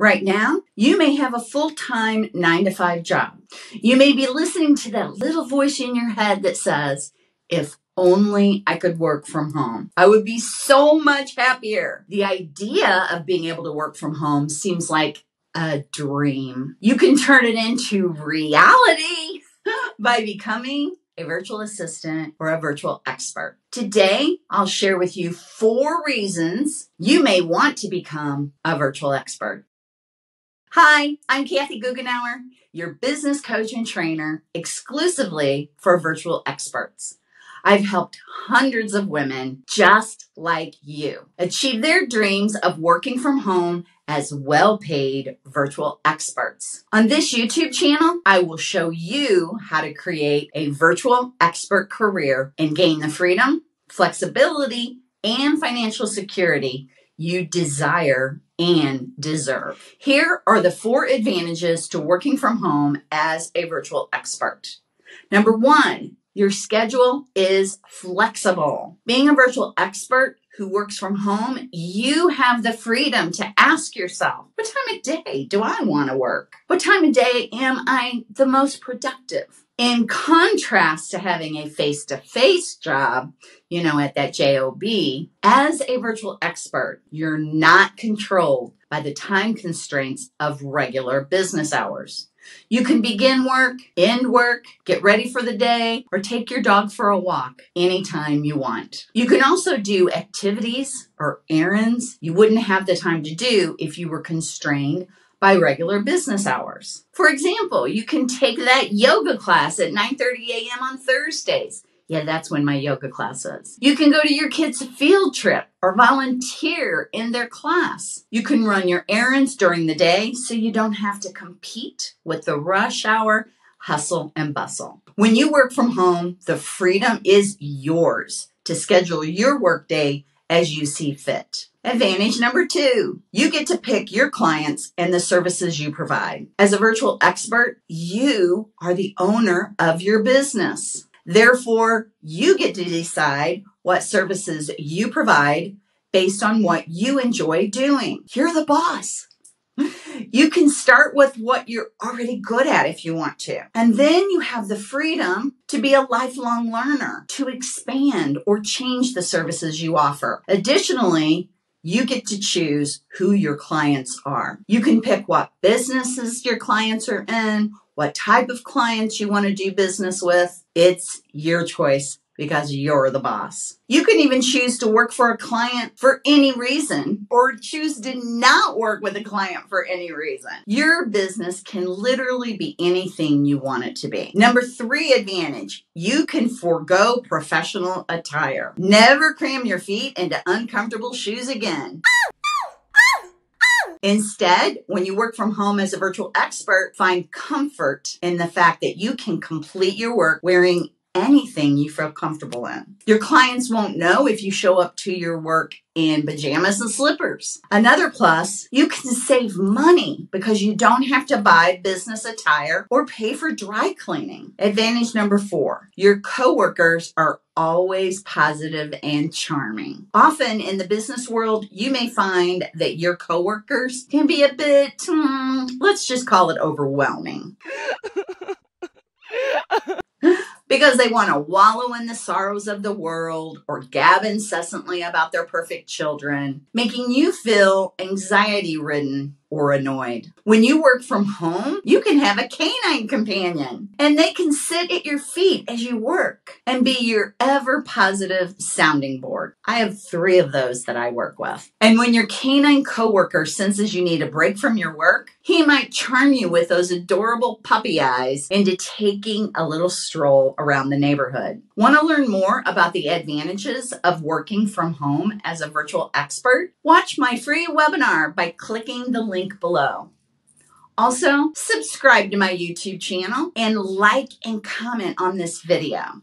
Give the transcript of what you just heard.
Right now, you may have a full-time 9-to-5 job. You may be listening to that little voice in your head that says, if only I could work from home, I would be so much happier. The idea of being able to work from home seems like a dream. You can turn it into reality by becoming a virtual assistant or a virtual expert. Today, I'll share with you 4 reasons you may want to become a virtual expert. Hi, I'm Kathy Goughenour, your business coach and trainer exclusively for virtual experts. I've helped hundreds of women just like you achieve their dreams of working from home as well-paid virtual experts. On this YouTube channel, I will show you how to create a virtual expert career and gain the freedom, flexibility, and financial security you desire and deserve. Here are the 4 advantages to working from home as a virtual expert. Number 1, your schedule is flexible. Being a virtual expert who works from home, you have the freedom to ask yourself, what time of day do I want to work? What time of day am I the most productive? In contrast to having a face-to-face job, you know, at that job, as a virtual expert, you're not controlled by the time constraints of regular business hours. You can begin work, end work, get ready for the day, or take your dog for a walk anytime you want. You can also do activities or errands you wouldn't have the time to do if you were constrained by regular business hours. For example, you can take that yoga class at 9:30 a.m. on Thursdays. Yeah, that's when my yoga class is. You can go to your kids' field trip or volunteer in their class. You can run your errands during the day so you don't have to compete with the rush hour hustle and bustle. When you work from home, the freedom is yours to schedule your workday as you see fit. Advantage number 2, you get to pick your clients and the services you provide. As a virtual expert, you are the owner of your business. Therefore, you get to decide what services you provide based on what you enjoy doing. You're the boss. You can start with what you're already good at if you want to. And then you have the freedom to be a lifelong learner, to expand or change the services you offer. Additionally, you get to choose who your clients are. You can pick what businesses your clients are in, what type of clients you want to do business with. It's your choice because you're the boss. You can even choose to work for a client for any reason or choose to not work with a client for any reason. Your business can literally be anything you want it to be. Number 3 advantage, you can forego professional attire. Never cram your feet into uncomfortable shoes again. Instead, when you work from home as a virtual expert, find comfort in the fact that you can complete your work wearing anything you feel comfortable in. Your clients won't know if you show up to your work in pajamas and slippers. Another plus, you can save money because you don't have to buy business attire or pay for dry cleaning. Advantage number 4, your coworkers are always positive and charming. Often in the business world, you may find that your coworkers can be a bit, let's just call it overwhelming. Because they want to wallow in the sorrows of the world or gab incessantly about their perfect children, making you feel anxiety-ridden or annoyed. When you work from home, you can have a canine companion, and they can sit at your feet as you work and be your ever-positive sounding board. I have 3 of those that I work with. And when your canine coworker senses you need a break from your work, he might charm you with those adorable puppy eyes into taking a little stroll around the neighborhood. Want to learn more about the advantages of working from home as a virtual expert? Watch my free webinar by clicking the link below. Also, subscribe to my YouTube channel and like and comment on this video.